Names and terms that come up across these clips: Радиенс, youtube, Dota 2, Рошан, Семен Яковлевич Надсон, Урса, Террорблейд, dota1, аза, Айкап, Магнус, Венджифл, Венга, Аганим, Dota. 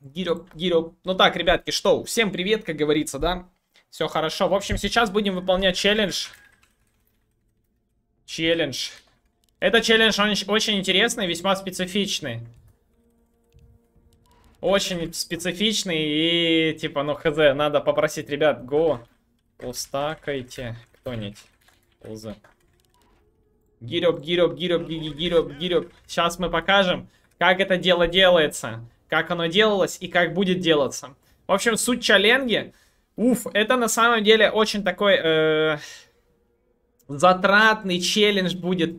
Гирёп. Ну так, ребятки, что? Всем привет, как говорится, да? Все хорошо. В общем, сейчас будем выполнять челлендж. Этот челлендж, он очень интересный, весьма специфичный. Очень специфичный и, типа, ну, хз, надо попросить, ребят, го, устакайте кто-нибудь. Ползы. Гирёп. Сейчас мы покажем, как это дело делается, как оно делалось и как будет делаться. В общем, суть челленджа. Уф, это на самом деле очень такой затратный челлендж будет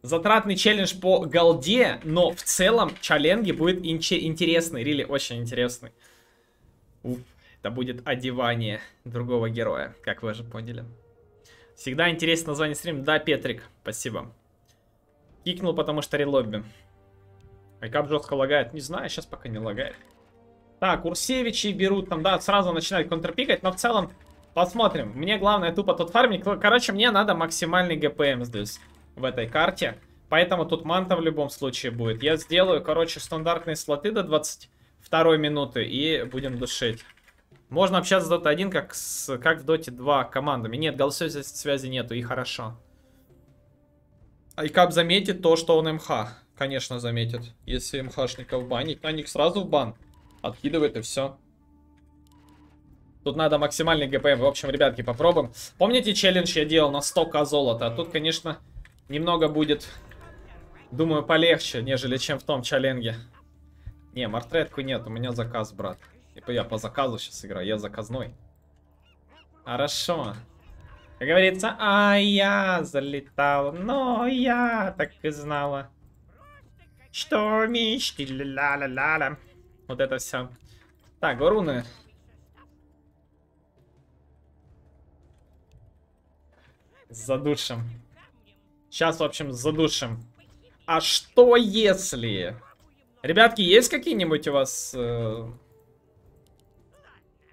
затратный челлендж по голде, но в целом челленджи будет интересный, really очень интересный. Уф, это будет одевание другого героя, как вы же поняли. Всегда интересно название стрима. Да, Петрик, спасибо. Кикнул, потому что релобби. Айкап жестко лагает. Не знаю, сейчас пока не лагает. Так, Урсевичи берут там, да, сразу начинают контрпикать, но в целом посмотрим. Мне главное тупо тот фарминг. Короче, мне надо максимальный ГПМ здесь, в этой карте. Поэтому тут манта в любом случае будет. Я сделаю, короче, стандартные слоты до 22 минуты и будем душить. Можно общаться с Dota 1, как в Dota 2 командами. Нет, голосовой связи нету, и хорошо. Айкап заметит то, что он МХ. Конечно, заметит. Если МХшников банить, на них сразу в бан. Откидывает и все. Тут надо максимальный ГПМ. В общем, ребятки, попробуем. Помните, челлендж я делал на 100к золота? А тут, конечно, немного будет, думаю, полегче, нежели чем в том челлендже. Не, мартретку нет, у меня заказ, брат. Я по заказу сейчас играю, я заказной. Хорошо. Как говорится, а я залетал, но я так и знала, что мечты, ла-ла-ла-ла. Вот это все. Так, руны. Задушим. Сейчас, в общем, задушим. А что если... Ребятки, есть какие-нибудь у вас...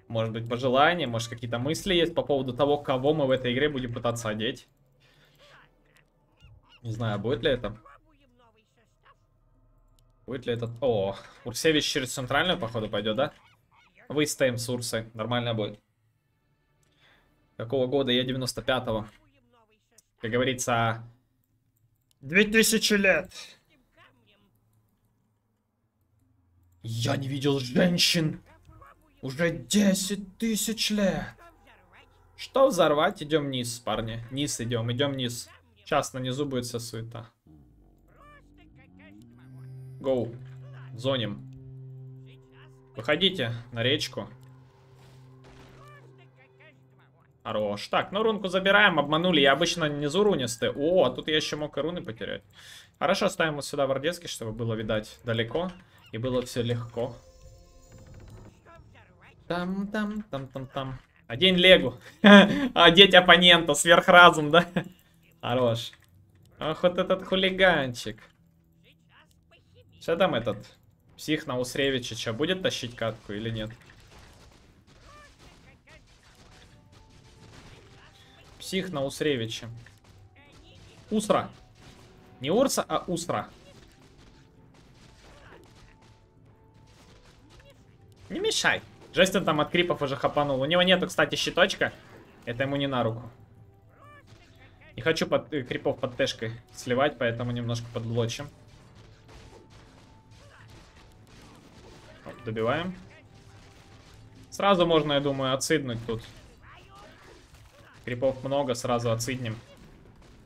Может быть, пожелания, может, какие-то мысли есть по поводу того, кого мы в этой игре будем пытаться одеть. Не знаю, будет ли это. Будет ли этот... О, Урсевич через центральную, походу, пойдет, да? Выстоим с Урсой, нормально будет. Какого года? Я 95-го. Как говорится... 2000 лет. Я не видел женщин. Уже 10 тысяч лет. Что взорвать? Идем вниз, парни. Вниз идем, идем вниз. Сейчас на низу будет вся суета. Гоу. Зоним. Выходите на речку. Хорош. Так, ну рунку забираем, обманули. Я обычно внизу рунистый. О, а тут я еще мог и руны потерять. Хорошо, ставим вот сюда вардецки, чтобы было видать далеко. И было все легко. Там. Одень легу. Одеть оппонента. Сверхразум, да? Хорош. Ах, вот этот хулиганчик. Что там этот? Псих на Усревичича будет тащить катку или нет? Псих на Усревича. Усра. Не Урса, а Усра. Не мешай. Жесть, он там от крипов уже хапанул. У него нету, кстати, щиточка. Это ему не на руку. Не хочу крипов под тэшкой сливать, поэтому немножко подлочим. Вот, добиваем. Сразу можно, я думаю, отсыднуть тут. Крипов много, сразу отсыднем.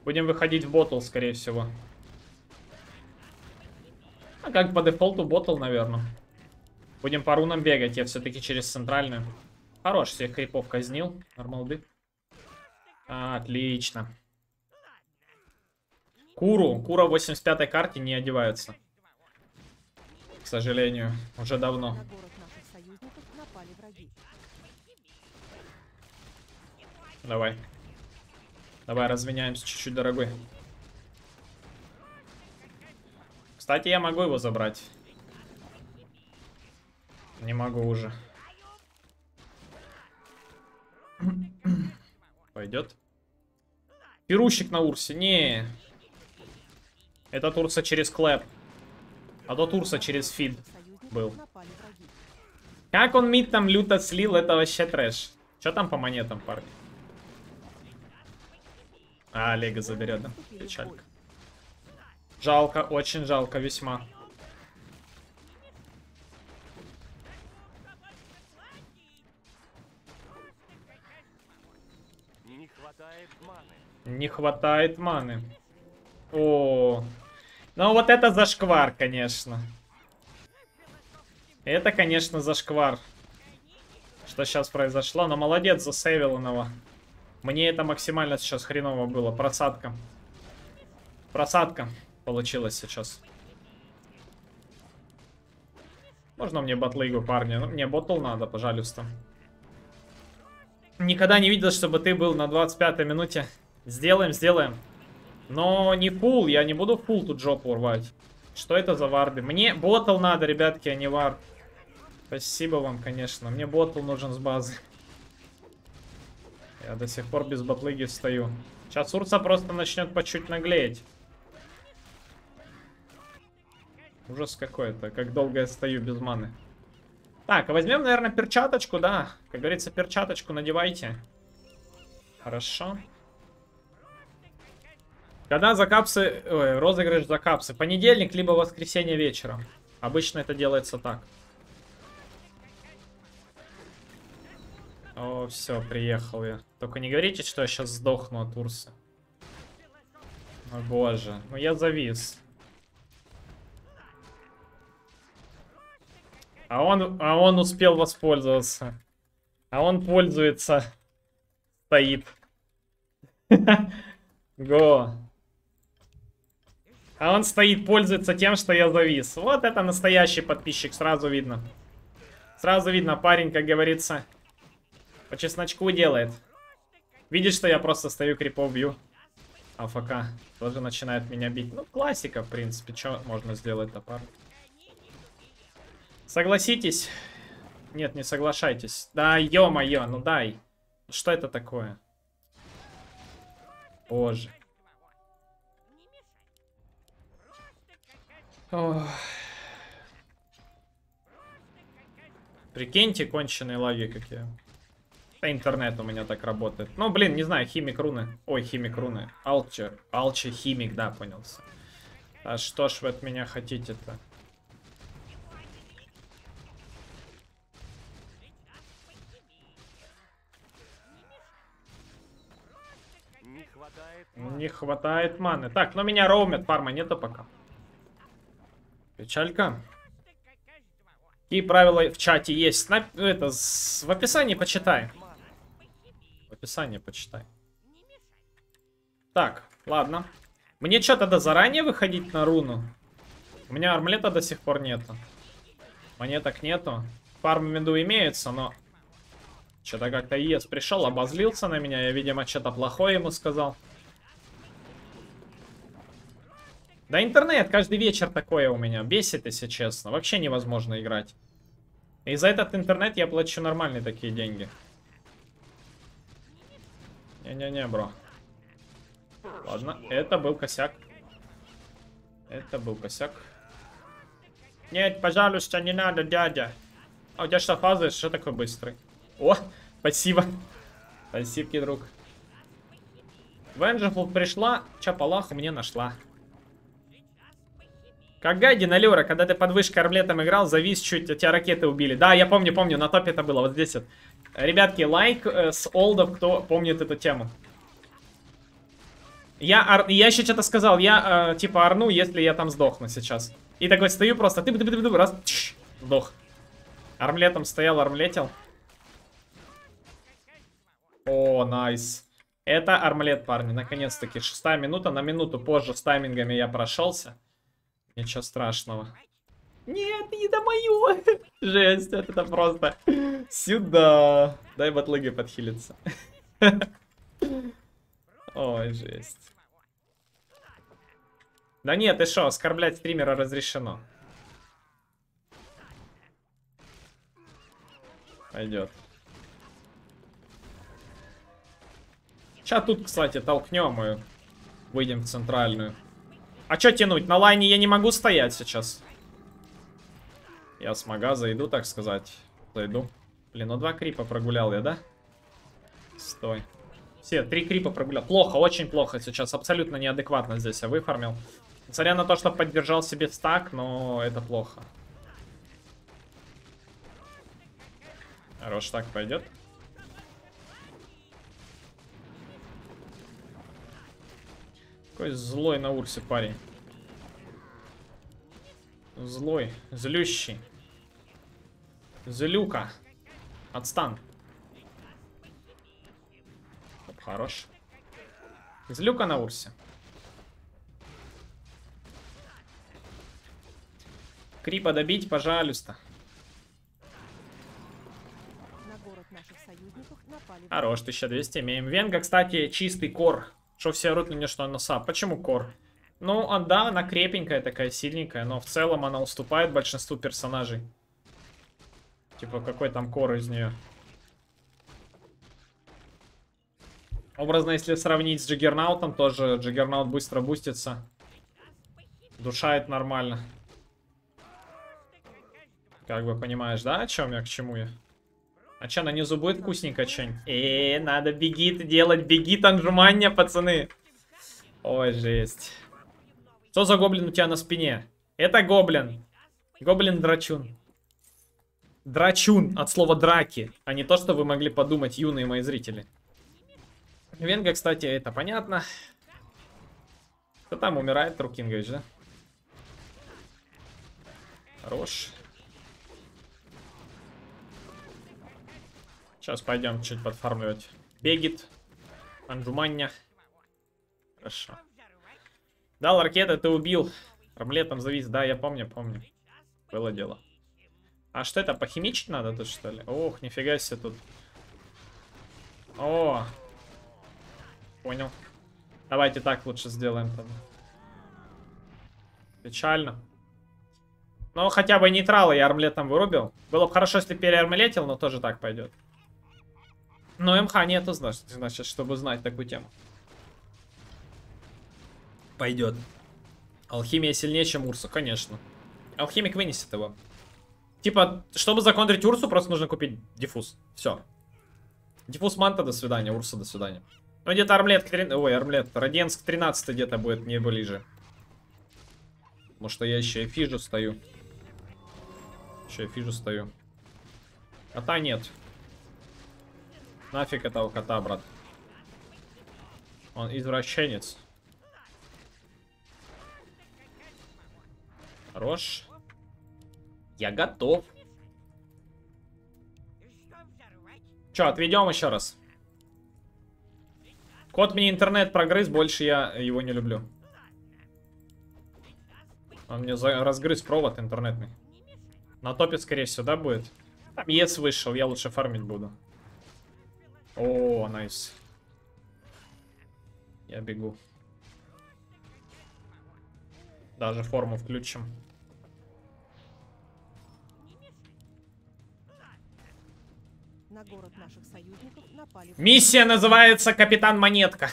Будем выходить в боттл, скорее всего. А как по дефолту боттл, наверное. Будем по рунам бегать, я все-таки через центральную. Хорош, всех крипов казнил. Нормалды. Отлично. Кура в 85-й карте не одеваются. К сожалению, уже давно. Давай. Давай, разменяемся чуть-чуть, дорогой. Кстати, я могу его забрать. Не могу уже. Пойдет. Пирущик на Урсе. Не. Этот Урса через клэп. А то Турса через фид был. Как он мид там люто слил, это вообще трэш. Что там по монетам, парни? А, Олега заберет, да? Печалька. Жалко, очень жалко, весьма. Не хватает маны. Не хватает маны. О, ну вот это зашквар, конечно. Это, конечно, зашквар. Что сейчас произошло. Но молодец, засейвил его. Мне это максимально сейчас хреново было. Просадка. Просадка получилась сейчас. Можно мне батлыгу, парни? Ну, мне ботл надо, пожалуйста. Никогда не видел, чтобы ты был на 25-й минуте. Сделаем, сделаем. Но не фул, я не буду фул тут жопу урвать. Что это за варды? Мне ботл надо, ребятки, а не вард. Спасибо вам, конечно. Мне ботл нужен с базы. Я до сих пор без батлыги стою. Сейчас Урса просто начнет по чуть наглеть. Ужас какой-то, как долго я стою без маны. Так, возьмем, наверное, перчаточку, да. Как говорится, перчаточку надевайте. Хорошо. Когда за капсы... Ой, розыгрыш за капсы. Понедельник, либо воскресенье вечером. Обычно это делается так. О, все, приехал я. Только не говорите, что я сейчас сдохну от Урса. О, боже. Ну, я завис. А он успел воспользоваться. А он пользуется. Стоит. Го. А он стоит, пользуется тем, что я завис. Вот это настоящий подписчик, сразу видно. Сразу видно, парень, как говорится, по чесночку делает. Видишь, что я просто стою, крипов бью. АФК тоже начинает меня бить. Ну, классика, в принципе, что можно сделать-то, парень? Согласитесь? Нет, не соглашайтесь. Да, ё-моё, ну дай. Что это такое? Боже. Ох. Прикиньте, конченые лаги какие. Да, интернет у меня так работает. Ну, блин, не знаю, химик руны. Ой, химик руны. Алчер. Алчер, химик, да, понялся. А что ж вы от меня хотите-то? Не хватает маны. Так, но меня роумят, фарма нету пока. Печалька. И правила в чате есть. Это в описании почитай. В описании почитай. Так, ладно. Мне что, тогда заранее выходить на руну? У меня армлета до сих пор нету. Монеток нету. Фарм меду имеется, но... Что-то как-то ЕС пришел, обозлился на меня. Я, видимо, что-то плохое ему сказал. Да интернет, каждый вечер такое у меня. Бесит, если честно. Вообще невозможно играть. И за этот интернет я плачу нормальные такие деньги. Не-не-не, бро. Ладно, это был косяк. Это был косяк. Нет, пожалуйста, не надо, дядя. А у тебя что, фазы? Что такой быстрый? О, спасибо. Спасибо, друг. Венджифл пришла, чапалаху мне нашла. Как гадина, Лера, когда ты под вышкой армлетом играл, завис чуть, тебя ракеты убили. Да, я помню, помню, на топе это было, вот здесь вот. Ребятки, лайк с олдов, кто помнит эту тему. Я еще что-то сказал, я типа орну, если я там сдохну сейчас. И такой стою просто, ты раз, тш, сдох. Армлетом стоял, армлетил. О, найс. Это армлет, парни, наконец-таки. 6-я минута, на минуту позже с таймингами я прошелся. Ничего страшного. Нет, не до моё. Жесть, это просто. Сюда. Дай батлыги подхилиться. Ой, жесть. Да нет, ты шо, оскорблять стримера разрешено. Пойдет. Сейчас тут, кстати, толкнем и выйдем в центральную. А что тянуть? На лайне я не могу стоять сейчас. Я с мага зайду, так сказать. Зайду. Блин, ну 2 крипа прогулял я, да? Стой. Все, 3 крипа прогулял. Плохо, очень плохо сейчас. Абсолютно неадекватно здесь я выфармил. Несмотря на то, что поддержал себе стак, но это плохо. Хорош, так пойдет. Какой злой на урсе парень. Злой, злющий. Злюка. Отстань. Хорош. Злюка на урсе. Крипа добить, пожалуйста. Хорош, 1200 имеем. Венга, кстати, чистый кор. Что все орут на нее, что она сап. Почему кор? Ну, да, она крепенькая такая, сильненькая, но в целом она уступает большинству персонажей. Типа, какой там кор из нее? Образно, если сравнить с Джиггернаутом, тоже Джиггернаут быстро бустится. Душает нормально. Как бы понимаешь, да, о чем я, к чему я? А че, на низу будет вкусненько чень? Надо бегит делать, бегит отжимания, пацаны. Ой, жесть. Что за гоблин у тебя на спине? Это гоблин. Гоблин-драчун. Драчун от слова драки, а не то, что вы могли подумать, юные мои зрители. Венга, кстати, это понятно. Кто там умирает, Трукингович, да? Хорош. Сейчас пойдем чуть подфармливать. Бегит. Анжуманья. Хорошо. Дал ракеты, ты убил. Рамлетом завис. Да, я помню. Было дело. А что это, похимичить надо тут, что ли? Ох, нифига себе тут. О! Понял. Давайте так лучше сделаем тогда. Печально. Ну, хотя бы нейтрала я армлетом вырубил. Было бы хорошо, если переармлетил, но тоже так пойдет. Но МХ нету, значит, чтобы знать такую тему. Пойдет. Алхимия сильнее, чем Урса, конечно. Алхимик вынесет его. Типа, чтобы законтрить Урсу, просто нужно купить диффуз. Все. Диффуз Манта, до свидания. Урса, до свидания. Ну, где-то армлет, Роденск 13 где-то будет, не ближе. Потому что я еще и фижу стою. Кота нет. Нафиг этого кота, брат. Он извращенец. Хорош. Я готов. Че, отведем еще раз? Кот мне интернет прогрыз, больше я его не люблю. Он мне разгрыз провод интернетный. На топе, скорее всего, да, будет? Там ЕС вышел, я лучше фармить буду. О, найс. Я бегу. Даже форму включим. На город наших союзников напали. Миссия называется «Капитан Монетка».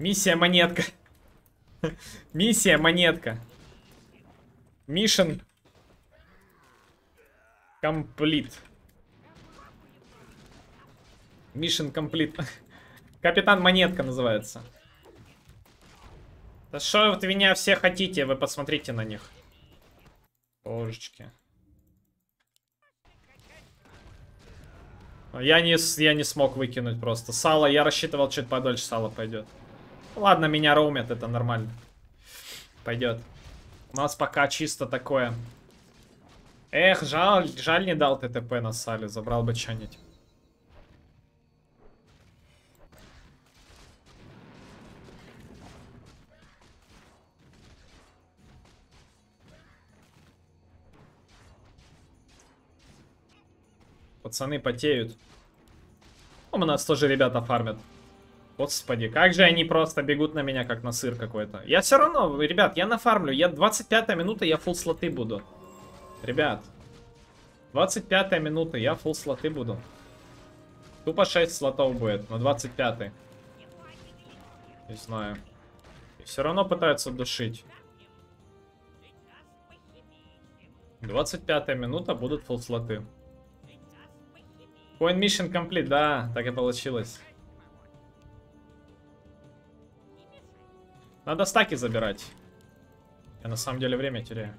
Миссия Монетка. Миссия Монетка. Mission Complete. Mission Complete. Капитан Монетка называется. Да что вы от меня все хотите? Вы посмотрите на них. Божечки. Я не смог выкинуть просто. Сало, я рассчитывал, чуть подольше сало пойдет. Ладно, меня роумят, это нормально. Пойдет. У нас пока чисто такое. Эх, жаль не дал ТТП на сале. Забрал бы что-нибудь. Пацаны потеют. У нас тоже ребята фармят. Господи, как же они просто бегут на меня, как на сыр какой-то. Я все равно, ребят, я нафармлю. Я 25-я минута, я фулл слоты буду. Ребят, 25-я минута, я фулл слоты буду. Тупо 6 слотов будет, но 25-й. Не знаю. И все равно пытаются душить. 25 минута будут фулл-слоты. Coin Mission Complete, да, так и получилось. Надо стаки забирать. Я на самом деле время теряю.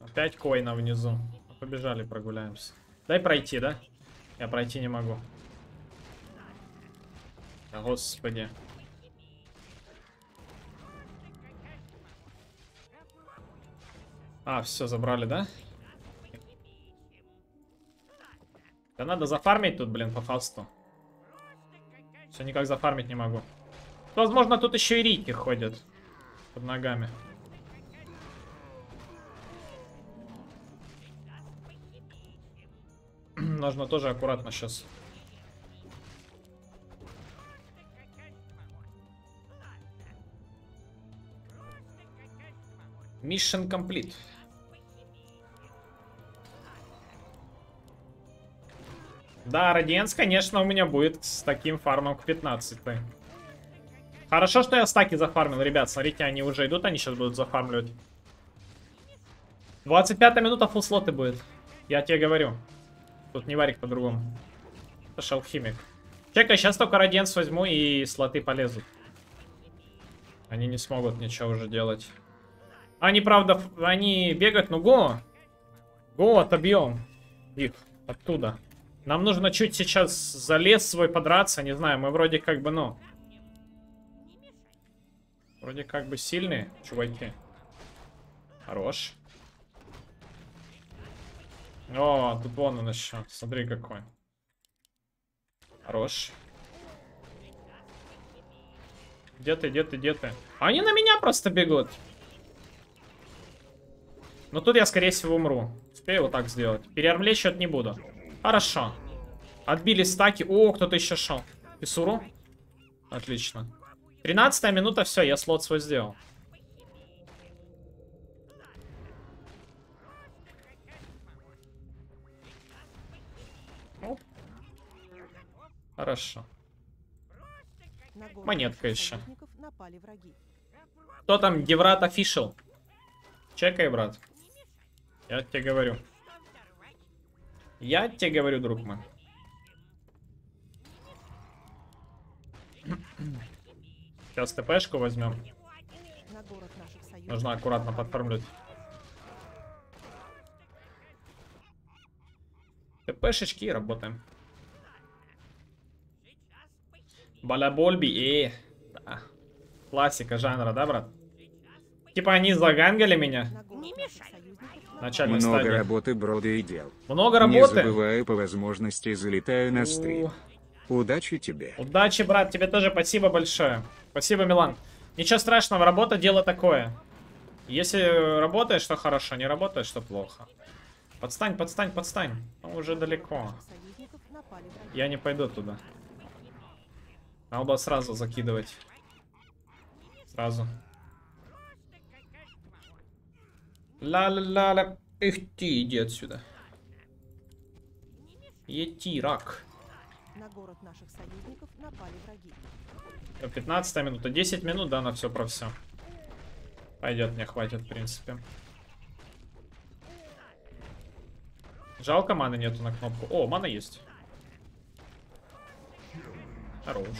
Опять коина внизу. Побежали, прогуляемся. Дай пройти, да? Я пройти не могу. Господи. А, все, забрали, да? Да надо зафармить тут, блин, по фасту. Все, никак зафармить не могу. Возможно, тут еще и рики ходят под ногами. Нужно тоже аккуратно сейчас. Mission complete. Да, Радиенс, конечно, у меня будет с таким фармом к 15. Хорошо, что я стаки зафармил, ребят. Смотрите, они уже идут, они сейчас будут зафармливать. 25 минута фулл-слоты будет. Я тебе говорю. Тут не варик по-другому. Это ж алхимик. Чекай, сейчас только Радиенс возьму и слоты полезут. Они не смогут ничего уже делать. Они, правда, они бегают, но го! Го, отобьем их оттуда. Нам нужно чуть сейчас за лес свой подраться, не знаю, мы вроде как бы, ну... Вроде как бы сильные, чуваки. Хорош. О, тут вон он еще, смотри какой. Хорош. Где ты, где ты, где ты? Они на меня просто бегут. Но тут я, скорее всего, умру. Успею вот так сделать. Переармлечь счет не буду. Хорошо. Отбили стаки. О, кто-то еще шел. Писуру. Отлично. 13 минута, все, я слот свой сделал. Оп. Хорошо. Монетка еще. Кто там, Геврат офишел? Чекай, брат. Я тебе говорю. Я тебе говорю, друг мой. Сейчас ТПшку возьмем. Нужно аккуратно подформлять. ТПшечки и работаем. Балабольби, да. Классика жанра, да, брат? Типа они загангали меня. Начальной много стадии. Работы, брода, и дел. Много работы? Не забываю, по возможности залетаю на стрим. Удачи тебе. Удачи, брат, тебе тоже спасибо большое. Спасибо, Милан. Ничего страшного, работа дело такое. Если работаешь, то хорошо, не работаешь, то плохо. Подстань, подстань, подстань. Ну, уже далеко. Я не пойду туда. Надо было сразу закидывать. Сразу. Ла-ла-ла-ла. Эх ты, иди отсюда. Ети, рак. На город наших союзников напали враги. 15 минута. 10 минут, да, на все про все. Пойдет, мне хватит, в принципе. Жалко, маны нету на кнопку. О, мана есть. Хорош.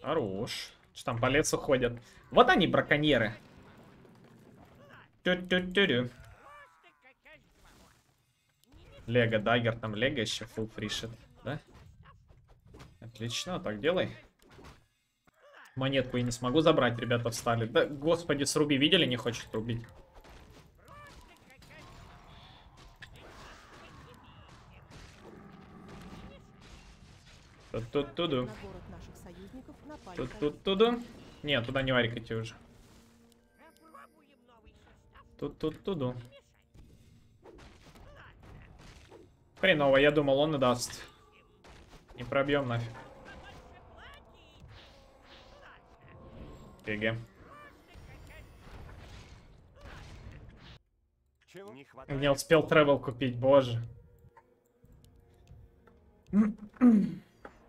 Хорош. Что там по лесу ходят? Вот они, браконьеры. Тю-тю-тю-тю. Лего, дагер, там лего еще фул фришит, да? Отлично, так делай. Монетку я не смогу забрать, ребята встали. Да, господи, сруби, видели, не хочет рубить. Тут-туду. Тут-тут-туду. Нет, туда не варикайте уже. Тут-тут-туду. Хреново, я думал, он и даст. Не пробьем нафиг. ГГ. Не успел тревел купить, боже.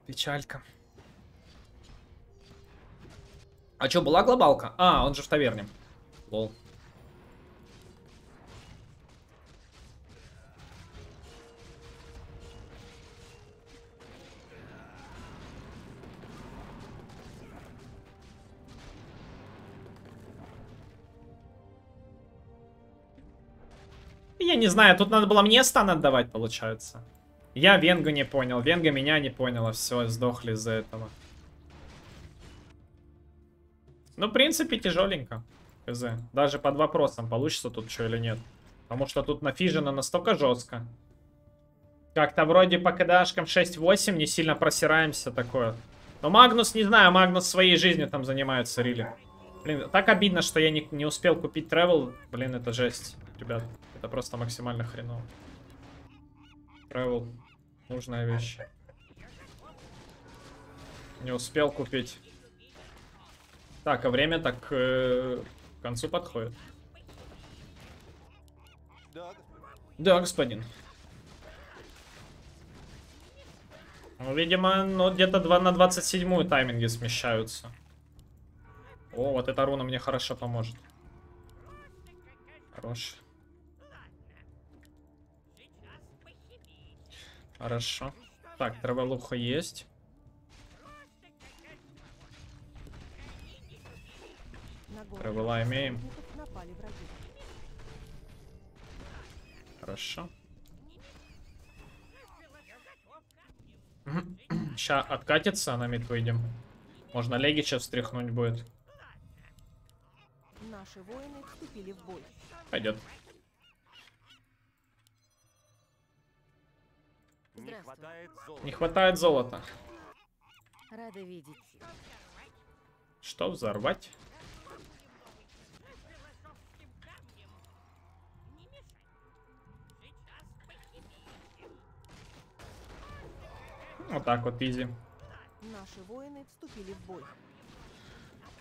Печалька. А что, была глобалка? А, он же в таверне. Лол. Я не знаю, тут надо было мне стан отдавать, получается. Я Венга не понял, Венга меня не поняла. Все, сдохли из-за этого. Ну, в принципе, тяжеленько. КЗ. Даже под вопросом, получится тут что или нет. Потому что тут нафижено настолько жестко. Как-то вроде по КДАшкам 6-8 не сильно просираемся такое. Но Магнус, не знаю, Магнус своей жизнью там занимается, рили. Блин, так обидно, что я не успел купить тревел. Блин, это жесть, ребят. Это просто максимально хреново. Тревел. Нужная вещь. Не успел купить. Так, а время так к концу подходит. Да, господин. Ну, видимо, ну, где-то 2 на 27 тайминги смещаются. О, вот эта руна мне хорошо поможет. Хорош. Хорошо. Так, траволуха есть. Травела имеем. Хорошо. Сейчас откатится, на мид выйдем. Можно Легича встряхнуть будет. Наши воины вступили в бой. Пойдет. Не хватает золота. Рада видеть. Что взорвать? Вот так вот, изи. Наши воины вступили в бой.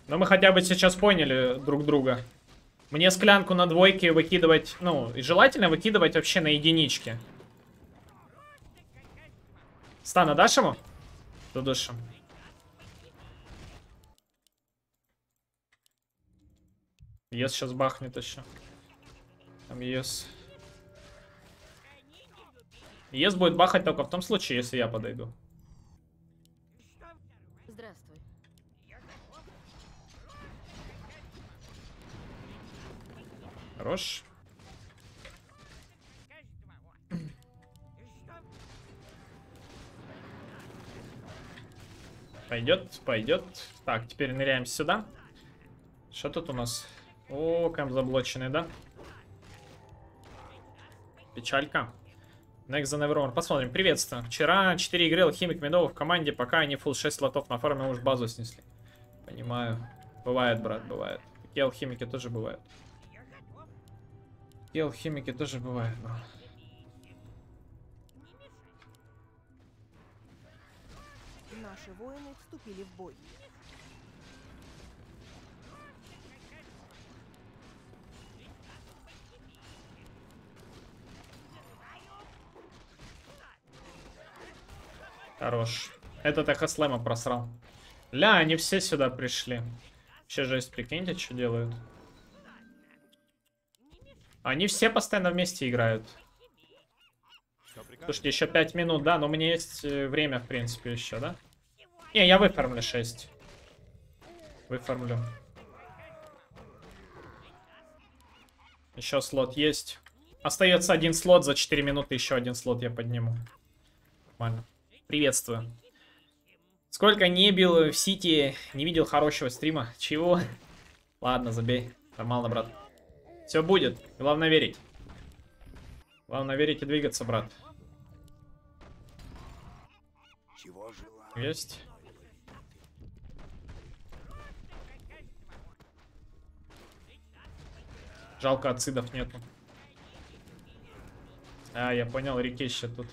Но мы хотя бы сейчас поняли друг друга. Мне склянку на двойке выкидывать, ну, и желательно выкидывать вообще на единичке. Стана дашь ему? Дудушим. ЕС сейчас бахнет еще. Там ЕС. ЕС будет бахать только в том случае, если я подойду. Здравствуй. Хорош. Пойдет, пойдет. Так, теперь ныряем сюда. Что тут у нас? О, кэм заблоченный, да? Печалька. Next the Nevermore. Посмотрим. Приветствую. Вчера 4 игры Алхимик Медова в команде, пока они full 6 слотов на фарме, уж базу снесли. Понимаю. Бывает, брат, бывает. Такие алхимики тоже бывают. Такие алхимики тоже бывают, брат. Наши воины вступили в бой. Хорош. Этот эхослэма просрал. Ля, они все сюда пришли. Вообще жесть, прикиньте, что делают. Они все постоянно вместе играют. Слушайте, еще 5 минут, да? Но у меня есть время, в принципе, еще, да? Не, я выфармлю 6. Выфармлю. Еще слот есть. Остается один слот. За 4 минуты еще один слот я подниму. Нормально. Приветствую. Сколько не бил в Сити, не видел хорошего стрима. Чего? Ладно, забей. Нормально, брат. Все будет. Главное верить. Главное верить и двигаться, брат. Есть. Жалко, отсидов нету. А, я понял, Рикеща тут.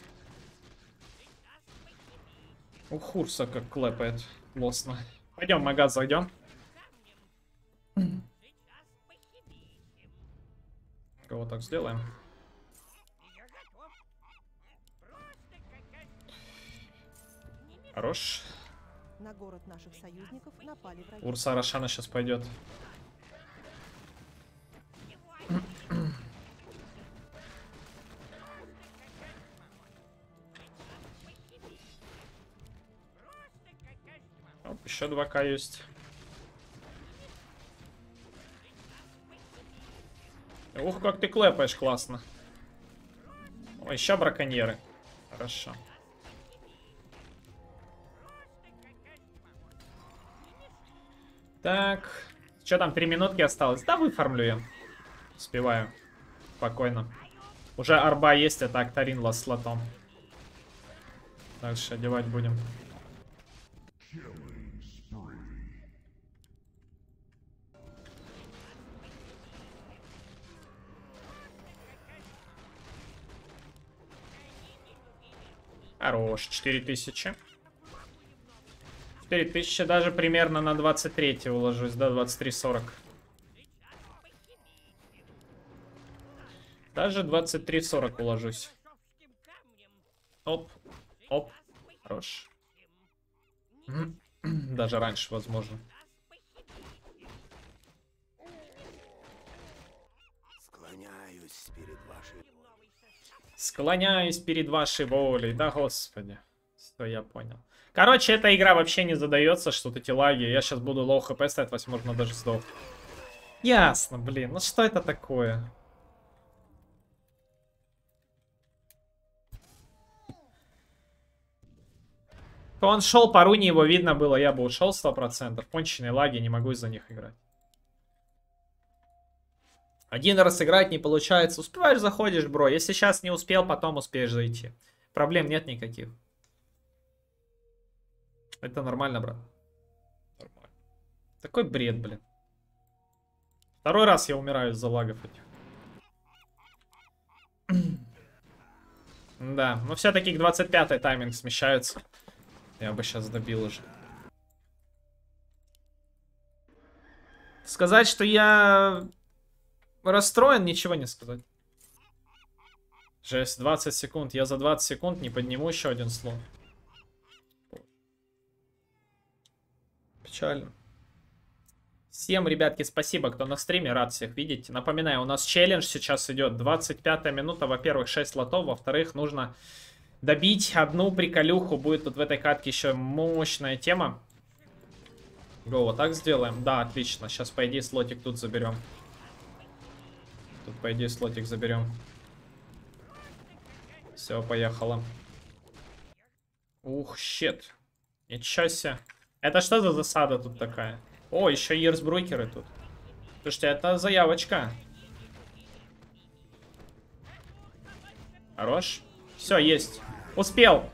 У Хурса как клепает. Лосно. Пойдем, магаз зайдем. Кого так сделаем? Хорош. На город наших союзников напали враги. Урса Рошана сейчас пойдет. Оп, еще 2К есть. Ух, как ты клепаешь, классно. О, еще браконьеры. Хорошо. Так, что там, 3 минутки осталось? Да, выфармлю я. Успеваю. Спокойно. Уже арба есть, это Актарин с слотом. Дальше одевать будем. Хорош, 4000. 4000 даже примерно на 23 уложусь, да, 23:40. Даже 23:40 уложусь. Оп, оп, хорош. Даже раньше, возможно. Склоняюсь перед вашей... Склоняюсь перед вашей волей. Да, господи. Что я понял. Короче, эта игра вообще не задается, что-то эти лаги. Я сейчас буду лоу хп ставить, возможно, даже сдох. Ясно, блин. Ну что это такое? Он шел по руне, его видно было. Я бы ушел 100%. Конченые лаги, не могу из-за них играть. Один раз играть не получается. Успеваешь, заходишь, бро. Если сейчас не успел, потом успеешь зайти. Проблем нет никаких. Это нормально, брат. Нормально. Такой бред, блин. Второй раз я умираю из-за лагов этих. Да, но все-таки к 25-й тайминг смещается. Я бы сейчас добил уже. Сказать, что я... расстроен, ничего не сказать. Жесть, 20 секунд. Я за 20 секунд не подниму еще один слон. Печально. Всем, ребятки, спасибо, кто на стриме. Рад всех видеть. Напоминаю, у нас челлендж сейчас идет. 25 минута. Во-первых, 6 лотов. Во-вторых, нужно добить одну приколюху. Будет тут в этой катке еще мощная тема. Го, вот так сделаем. Да, отлично. Сейчас, по идее, слотик тут заберем. Тут, по идее, слотик заберем. Все, поехало. Ух, щит. Ничего себе. Это что за засада тут такая? О, еще ерсбрукеры тут. Слушайте, это заявочка. Хорош. Все, есть. Успел.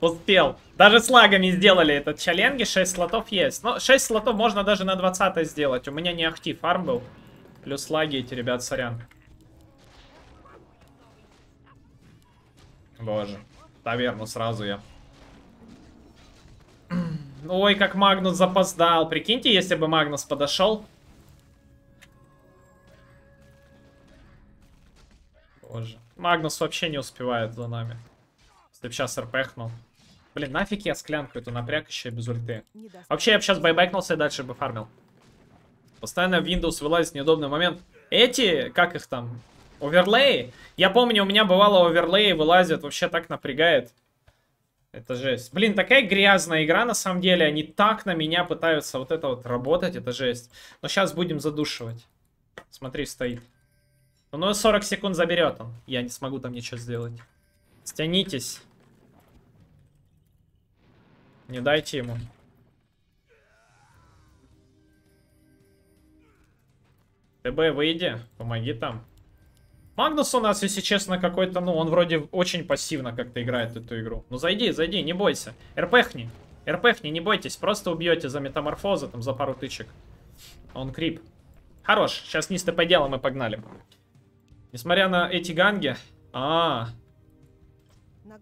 Успел. Даже с лагами сделали этот челленги. 6 слотов есть. Но 6 слотов можно даже на 20 сделать. У меня не ахти фарм был. Плюс лаги эти, ребят, сорян. Боже. Таверну сразу я. Ой, как Магнус запоздал. Прикиньте, если бы Магнус подошел. Боже. Магнус вообще не успевает за нами. Если бы сейчас рпехнул. Блин, нафиг я склянку эту напряг еще и без ульты. Вообще, я бы сейчас байбекнулся и дальше бы фармил. Постоянно в Windows вылазит неудобный момент. Эти, как их там, оверлеи? Я помню, у меня бывало оверлеи вылазят, вообще так напрягает. Это жесть. Блин, такая грязная игра на самом деле. Они так на меня пытаются вот это вот работать, это жесть. Но сейчас будем задушивать. Смотри, стоит. Ну 40 секунд заберет он. Я не смогу там ничего сделать. Стянитесь. Не дайте ему. ТБ, выйди, помоги там. Магнус у нас, если честно, какой-то, ну, он вроде очень пассивно как-то играет эту игру. Ну, зайди, зайди, не бойся. РПхни, РПхни, не бойтесь, просто убьете за метаморфоза, там, за пару тычек. Он крип. Хорош, сейчас низ ТП делаем и погнали. Несмотря на эти ганги...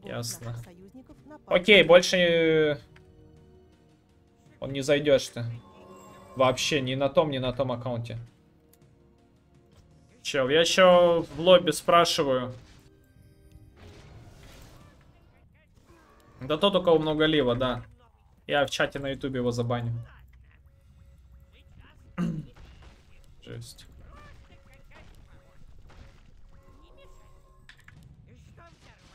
ясно. Окей, больше... Он не зайдешь-то. Вообще, ни на том аккаунте. Чел, я еще в лобби спрашиваю. Да тот, у кого много лива, да. Я в чате на ютубе его забаню. Жесть.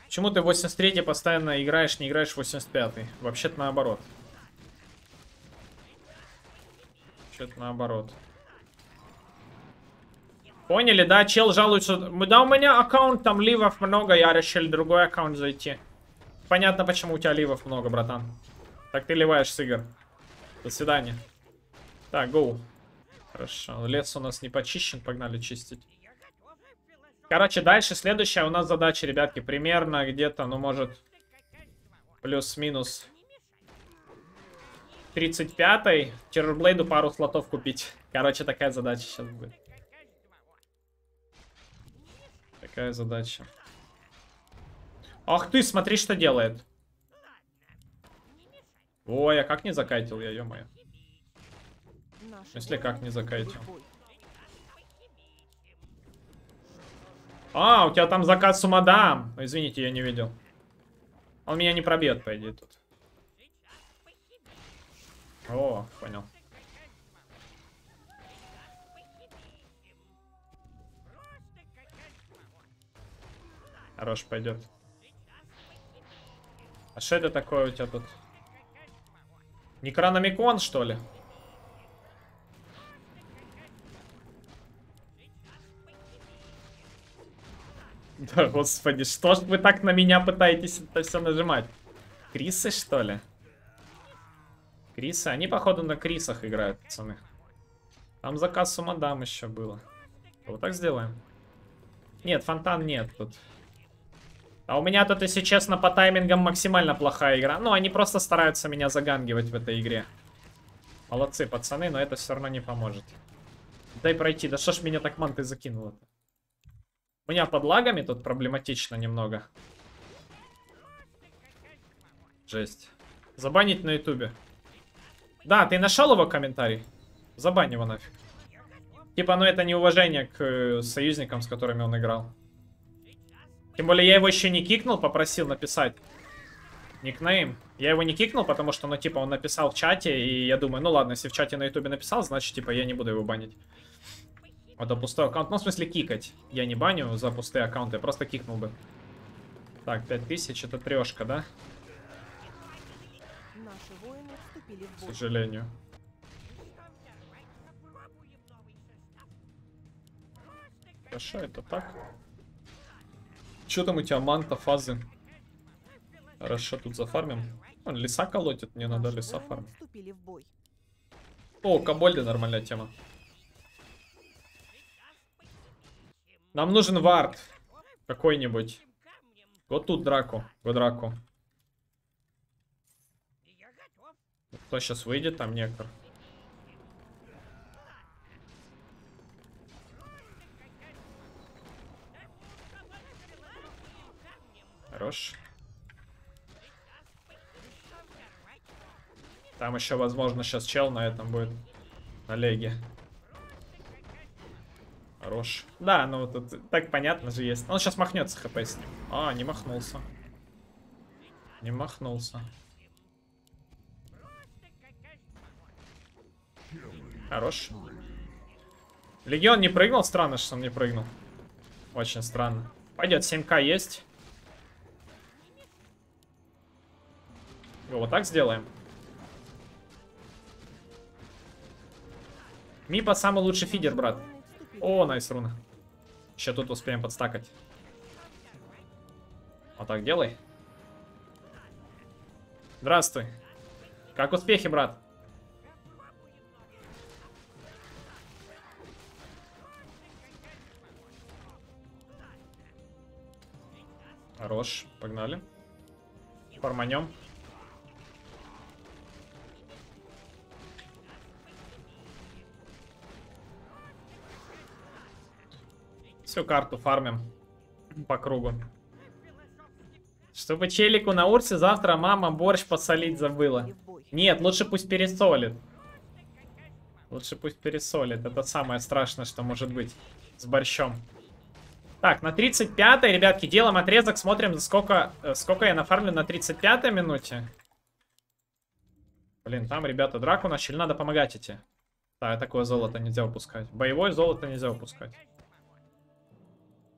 Почему ты 83 постоянно играешь, не играешь 85? Вообще-то наоборот. Что-то наоборот. Поняли, да? Чел жалуется. Да, у меня аккаунт, там ливов много, я решил другой аккаунт зайти. Понятно, почему у тебя ливов много, братан. Так ты ливаешь с игр. До свидания. Так, гоу. Хорошо. Лес у нас не почищен, погнали чистить. Короче, дальше следующая у нас задача, ребятки, примерно где-то, ну, может, плюс-минус 35-й. Террорблейду пару слотов купить. Короче, такая задача сейчас будет. Такая задача. Ах ты, смотри, что делает. Ой, а как не закайтил я, ё-моё. Если как не закайтил. А, у тебя там закат с ума, да. Извините, я не видел. Он меня не пробьет, по идее, тут. О, понял. Хорош, пойдет. А что это такое у тебя тут? Некрономикон, что ли? Да, господи, что ж вы так на меня пытаетесь это все нажимать? Крисы, что ли? Крисы? Они, походу, на крисах играют, пацаны. Там заказ с ума дам еще было. Вот так сделаем? Нет, фонтан нет тут. А у меня тут, если честно, по таймингам максимально плохая игра. Ну, они просто стараются меня загангивать в этой игре. Молодцы, пацаны, но это все равно не поможет. Дай пройти. Да что ж меня так манты закинуло-то? У меня под лагами тут проблематично немного. Жесть. Забанить на ютубе. Да, ты нашел его комментарий? Забань его нафиг. Типа, ну это неуважение к союзникам, с которыми он играл. Тем более я его еще не кикнул, попросил написать никнейм. Я его не кикнул, потому что, ну типа, он написал в чате, и я думаю, ну ладно, если в чате на ютубе написал, значит, типа, я не буду его банить. Вот, а пустой аккаунт, ну в смысле кикать. Я не баню за пустые аккаунты, я просто кикнул бы. Так, 5000, это трешка, да? К сожалению. Хорошо, это так. Че там у тебя манта, фазы? Хорошо, тут зафармим. Он леса колотит, мне надо леса фармить. О, кобольды, нормальная тема. Нам нужен вард какой-нибудь. Вот тут драку, в драку. Кто сейчас выйдет, там некто. Хорош. Там еще, возможно, сейчас чел на этом будет. На леге. Хорош. Да, ну тут так понятно же есть. Он сейчас махнется, хп с ним. А, не махнулся. Не махнулся. Хорош. Легион не прыгнул? Странно, что он не прыгнул. Очень странно. Пойдет, 7к есть. Вот так сделаем. Мипа самый лучший фидер, брат. О, найс руна. Еще тут успеем подстакать. Вот так делай. Здравствуй. Как успехи, брат? Хорош, погнали. Форманем. Всю карту фармим по кругу. Чтобы челику на урсе завтра мама борщ посолить забыла. Нет, лучше пусть пересолит. Лучше пусть пересолит. Это самое страшное, что может быть с борщом. Так, на 35-й, ребятки, делаем отрезок, смотрим, сколько я нафармлю на 35-й минуте. Блин, там, ребята, драку начали, надо помогать идти. Да, такое золото нельзя упускать. Боевое золото нельзя упускать.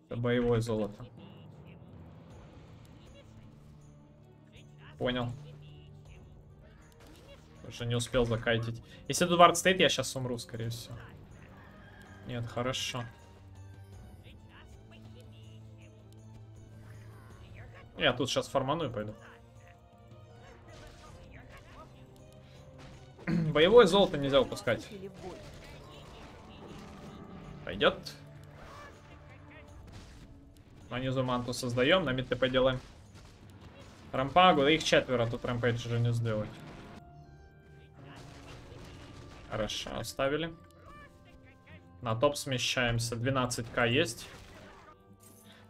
Это боевое золото. Понял. Уже не успел закайтить. Если тут вард стоит, я сейчас умру, скорее всего. Нет, хорошо. Я тут сейчас фарману и пойду. Боевое золото нельзя упускать. Пойдет. На низу манту создаем, на мид ТП делаем. Рампагу, да их четверо, тут рампейдж уже не сделать. Хорошо, оставили. На топ смещаемся, 12к есть.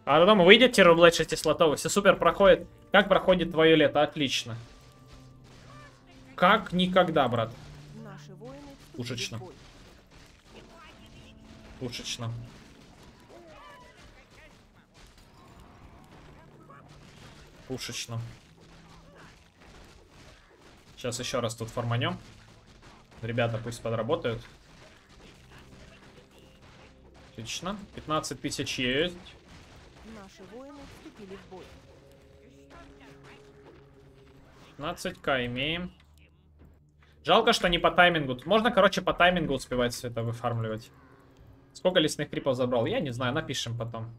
А потом выйдет тироблэд 6-слотовый, все супер проходит. Как проходит твое лето? Отлично. Как никогда, брат. Пушечно. Пушечно. Пушечно. Сейчас еще раз тут фарманем. Ребята пусть подработают. Отлично. 15 тысяч есть. Наши воины вступили в бой. 15к имеем. Жалко, что не по таймингу. Можно, короче, по таймингу успевать все это выфармливать. Сколько лесных крипов забрал? Я не знаю, напишем потом.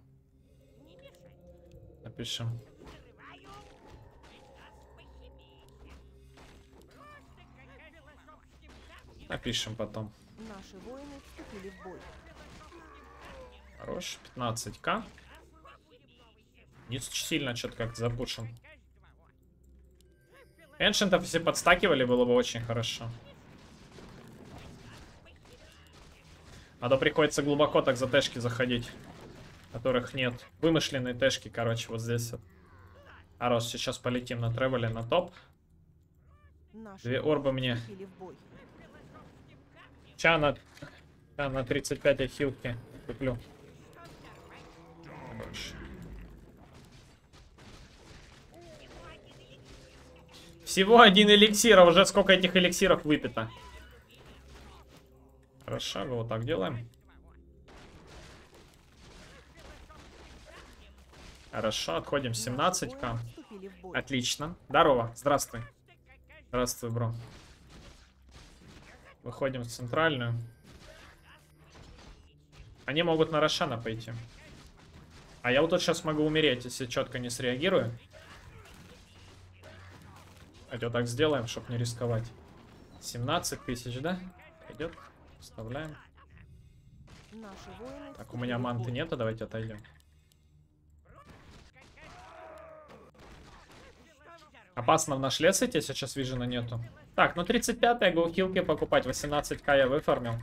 Напишем. Напишем потом. Наши воины вступили в бой. Хорош, 15к. Не сильно что-то как-то запушен. Эншентов если подстакивали, было бы очень хорошо. А то приходится глубоко так за тэшки заходить, которых нет. Вымышленные тэшки, короче, вот здесь. Хорош, сейчас полетим на тревеле на топ. 2 орба мне. Ча на 35 я хилки куплю. Больше. Всего 1 эликсир, а уже сколько этих эликсиров выпито. Хорошо, вот так делаем. Хорошо, отходим 17к. Отлично. Здорово, здравствуй. Здравствуй, бро. Выходим в центральную. Они могут на Рошана пойти. А я вот тут сейчас могу умереть, если четко не среагирую. Хотя так сделаем, чтобы не рисковать. 17 тысяч, да? Пойдет. Вставляем. Так, у меня манты нету, давайте отойдем. Опасно в наш лес идти, сейчас вижена нету. Так, ну 35-я гоухилки покупать. 18к я выфармил.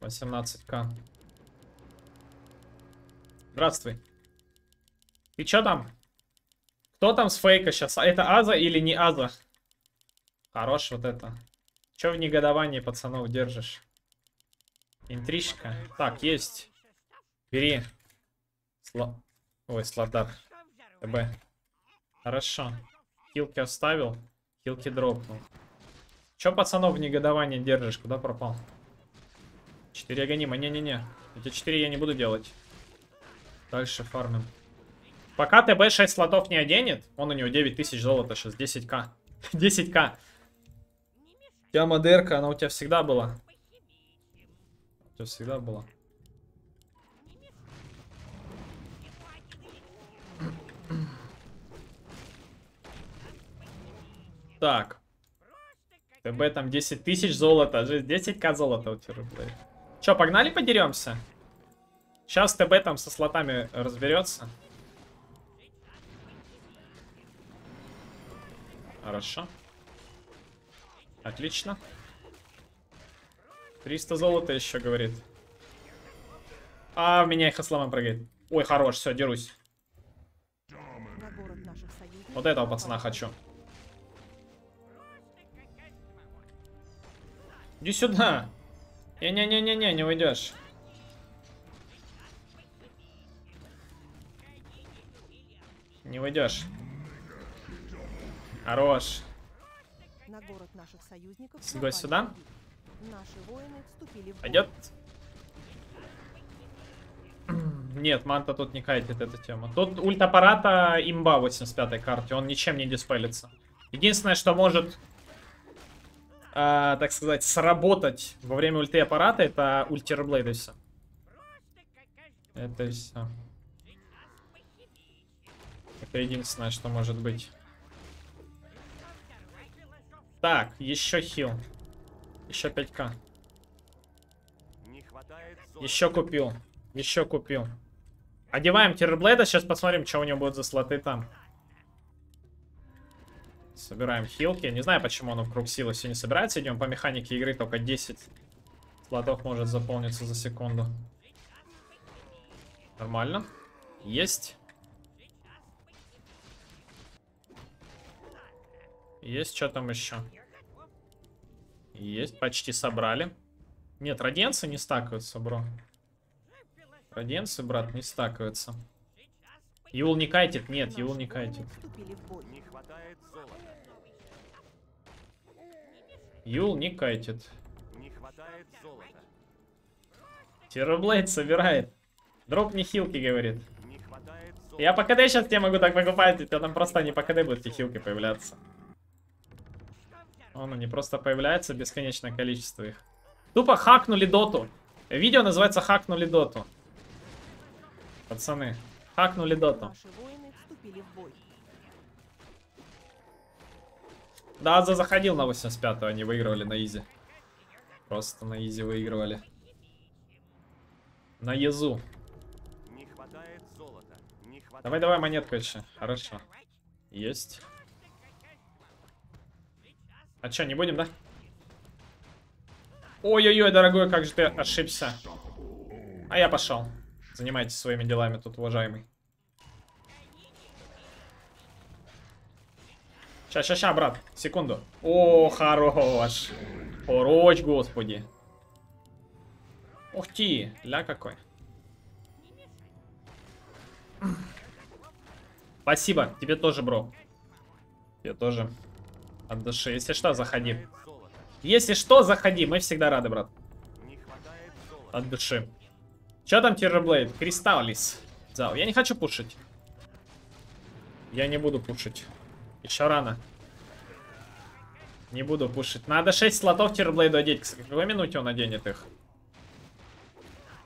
18к. Здравствуй. Ты чё там? Кто там с фейка сейчас? А это Аза или не Аза? Хорош вот это. Чё в негодовании пацанов держишь? Интрижка. Так, есть. Бери. Ой, сладар. ТБ. Хорошо. Хилки оставил. Хилки дропнул. Чё пацанов в негодовании держишь? Куда пропал? 4 агонима. Не-не-не. Эти 4 я не буду делать. Дальше фармим. Пока ТБ 6 слотов не оденет, он у него 9000 золота сейчас. 10к. 10к. У тебя модерка, она у тебя всегда была. У тебя всегда была. Так. ТБ там 10 тысяч золота. 10к золота у тебя рублей. Че, погнали подеремся? Сейчас ТБ там со слотами разберется. Хорошо. Отлично. 300 золота еще, говорит. А, меня их ослама прыгает. Ой, хорош, все, дерусь. Вот этого пацана хочу. Иди сюда. Не-не-не-не-не, не уйдешь. Не уйдешь. Хорош. На город наших союзников. Сюда, сюда. Наши воины вступили в... Пойдет. Нет, манта тут не кайтит эта тема. Тут ульт аппарата имба 85-й карте. Он ничем не диспелится. Единственное, что может, так сказать, сработать во время ульты аппарата, это ульт терблейда. Это все. Это единственное, что может быть. Так, еще хил. Еще 5к. Еще купил. Еще купил. Одеваем терблейда. Сейчас посмотрим, что у него будет за слоты там. Собираем хилки. Не знаю, почему он вокруг силы все не собирается. Идем по механике игры. Только 10 слотов может заполниться за секунду. Нормально. Есть. Есть, что там еще? Есть, почти собрали. Нет, радиенцы не стакаются, бро. Радиенцы, брат, не стакаются. Юл не кайтит, нет, Юл не кайтит. Юл не кайтит. Терблейд собирает. Дроп не хилки, говорит. Я по КД сейчас тебе могу так покупать, у тебя там просто не по КД будут эти хилки появляться. Вон они просто появляются, бесконечное количество их. Тупо хакнули доту. Видео называется «Хакнули доту». Пацаны, хакнули доту. Да, заходил на 85-ю, они выигрывали на изи. Просто на изи выигрывали. На езу. Давай-давай монетку еще. Хорошо. Есть. А что, не будем, да? Ой-ой-ой, дорогой, как же ты ошибся. А я пошел. Занимайтесь своими делами тут, уважаемый. Ща, брат, секунду. О, хорош. Хорош, господи. Ух ты, ля какой. Спасибо, тебе тоже, бро. Тебе тоже. От души. Если что, заходи. Если что, заходи. Мы всегда рады, брат. От души. Че там террорблейд? Кристаллис. Зал. Я не хочу пушить. Я не буду пушить. Еще рано. Не буду пушить. Надо 6 слотов террорблейду одеть. В какой минуте он оденет их?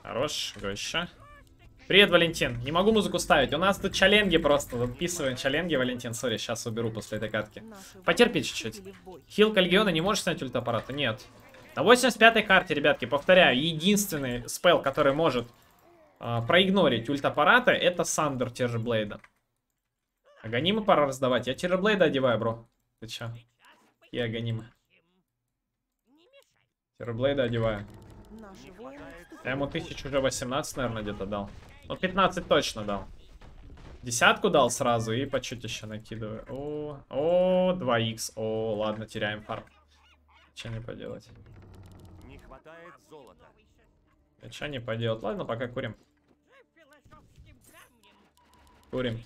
Хорош. Гоща. Привет, Валентин. Не могу музыку ставить. У нас тут челленги просто. Выписываем челленги, Валентин. Сори, сейчас уберу после этой катки. Потерпи чуть-чуть. Хилка Легиона не может снять ульт аппарата? Нет. На 85-й карте, ребятки, повторяю, единственный спел, который может проигнорить ульт аппарата, это Сандер Террорблейда. Аганимы пора раздавать. Я Террорблейда одеваю, бро. Ты че? Я Аганимы. Террорблейда одеваю. Я ему 1000 уже 18, наверное, где-то дал. Ну, 15 точно дал. Десятку дал сразу и по чуть еще накидываю. О, 2х. О, ладно, теряем фарм. Ничего не поделать. Не хватает золота. Ничего не поделать. Ладно, пока курим. Курим.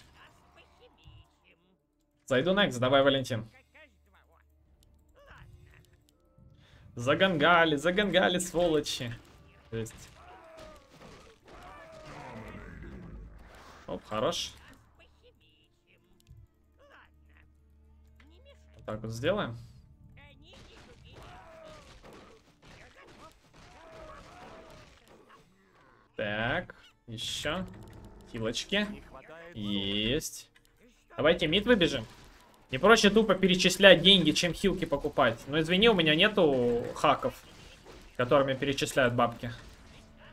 Зайду next, давай, Валентин. Загангали, сволочи. Есть. Оп, хорош. Вот так вот сделаем. Так, еще хилочки. Есть. Давайте мид выбежим. Не проще тупо перечислять деньги, чем хилки покупать. Но извини, у меня нету хаков, которыми перечисляют бабки.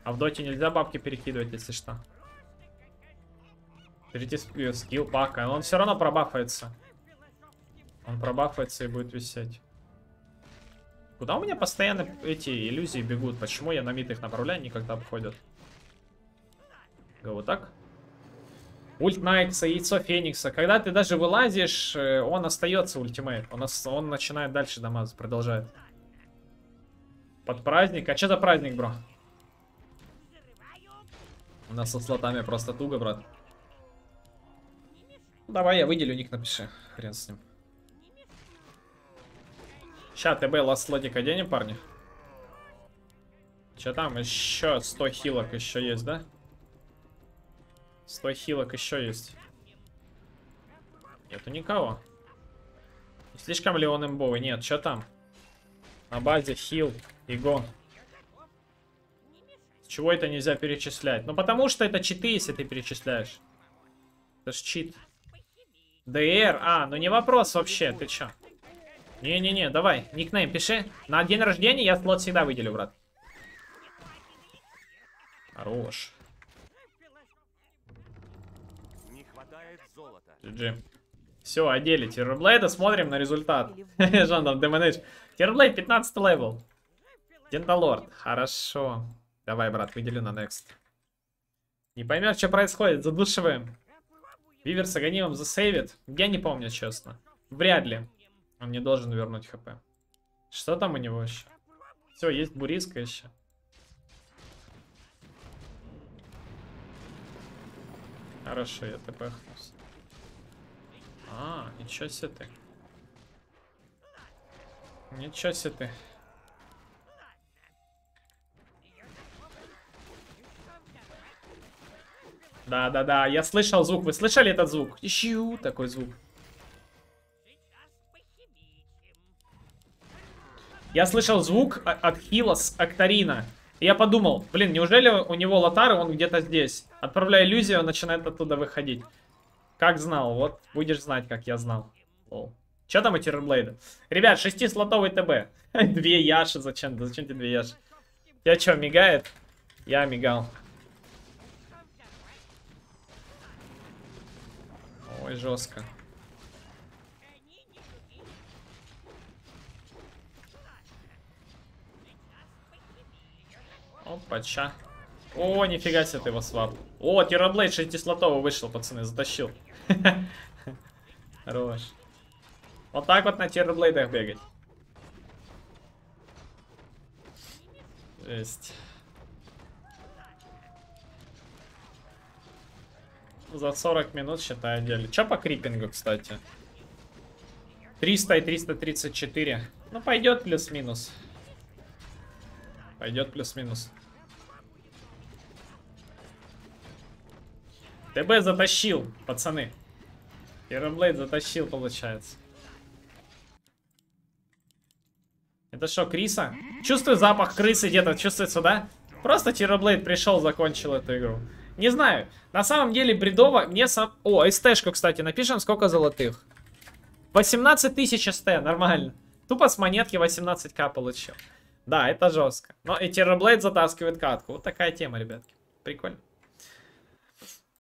А в доте нельзя бабки перекидывать, если что. Перейти скилл пака. Но он все равно пробафается. Он пробафается и будет висеть. Куда у меня постоянно эти иллюзии бегут? Почему я на мид их направляю, никогда обходят? Вот так. Ульт Найтса, яйцо Феникса. Когда ты даже вылазишь, он остается ультимейт. Он начинает дальше дамазать, продолжает. Под праздник. А что за праздник, бро? У нас со слотами просто туго, брат. Давай я выделю, ник напиши. Хрен с ним. Ща, ТБ ласт-лодика денем, парни. Че там? Еще 100 хилок еще есть, да? 100 хилок еще есть. Нету никого. Не слишком ли он имбовый? Нет, что там? На базе хил и гон. С чего это нельзя перечислять? Ну потому что это читы, если ты перечисляешь. Это ж чит. ДР. А, ну не вопрос вообще, ты че? Не-не-не, давай, никнейм пиши. На день рождения я слот всегда выделю, брат. Хорош. Не хватает золота. GG. Все, одели Террорблейда, смотрим на результат. Жандарм Демонэдж. Террорблейд 15 левел. Денталорд. Хорошо. Давай, брат, выделю на next. Не поймешь, что происходит. Задушиваем. Вивер с Аганимом засейвит. Я не помню, честно. Вряд ли. Он не должен вернуть хп. Что там у него еще? Все, есть буриска еще. Хорошо, я тпхнулся. А, ничего себе ты. Ничего себе ты. Да-да-да, я слышал звук. Вы слышали этот звук? Ищу такой звук. Я слышал звук от хила с Актарина. И я подумал, блин, неужели у него Лотар, он где-то здесь? Отправляю иллюзию, он начинает оттуда выходить. Как знал, вот будешь знать, как я знал. Лол. Че там у Террорблейда? Ребят, 6-слотовый ТБ. 2 Яши, зачем? Да зачем тебе 2 Яши? Тебя что, мигает? Я мигал. Ой, жестко. Опача. О, нифига себе ты его свап. О, Террорблейд 6-слотовый вышел, пацаны, затащил. Хорош. Вот так вот на Террорблейдах бегать. Жесть. За 40 минут, считай, отдели. Че по крипингу, кстати? 300 и 334. Ну, пойдет плюс-минус. Пойдет плюс-минус. ТБ затащил, пацаны. Террорблейд затащил, получается. Это что, Криса? Чувствую запах крысы где-то, чувствуется, да? Просто Террорблейд пришел, закончил эту игру. Не знаю, на самом деле бредово. Мне сам... О, СТ-шку, кстати, напишем, сколько золотых. 18 тысяч СТ, нормально. Тупо с монетки 18к получил. Да, это жестко. Но и Террорблейд затаскивает катку. Вот такая тема, ребятки. Прикольно.